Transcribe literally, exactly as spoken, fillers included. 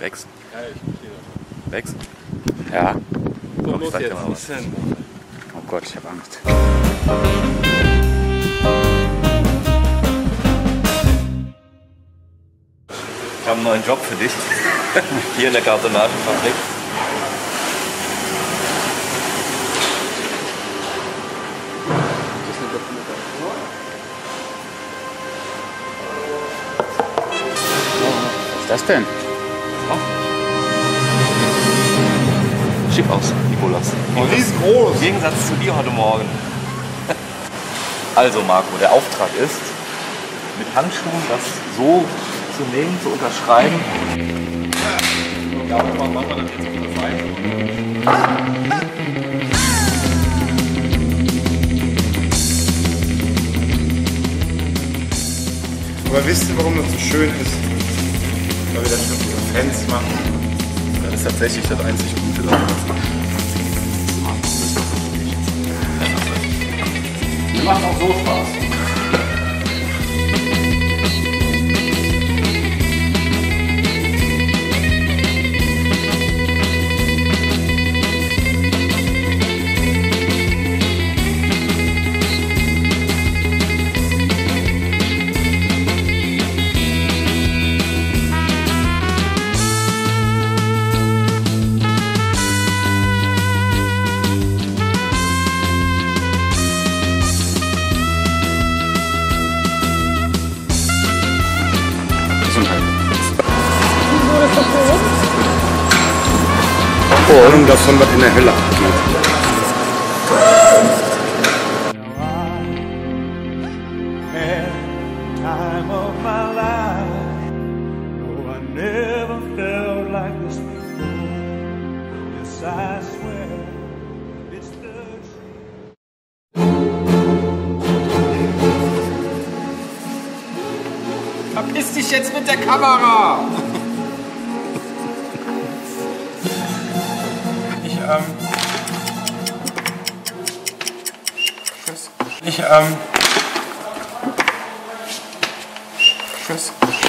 Wächst. Ja, ich verstehe das. Wächst? Ja. So, los jetzt. Oh Gott, ich habe Angst. Ich habe einen neuen Job für dich. Hier in der Kartonagenfabrik. Was ist das denn? Oh. Schick aus, Nicholas. Oh, riesengroß! Im Gegensatz zu dir heute Morgen. Also Marco, der Auftrag ist, mit Handschuhen das so zu nehmen, zu unterschreiben. Ja, aber machen wir das jetzt mit der Seite. Aber wisst ihr, warum das so schön ist? Weil wir das für unsere Fans machen. Das ist tatsächlich das einzig Gute daran. Wir machen auch so Spaß. Ahnung davon, was in der Hölle abgeht. Verpiss dich jetzt mit der Kamera! Ich, ähm... Tschüss.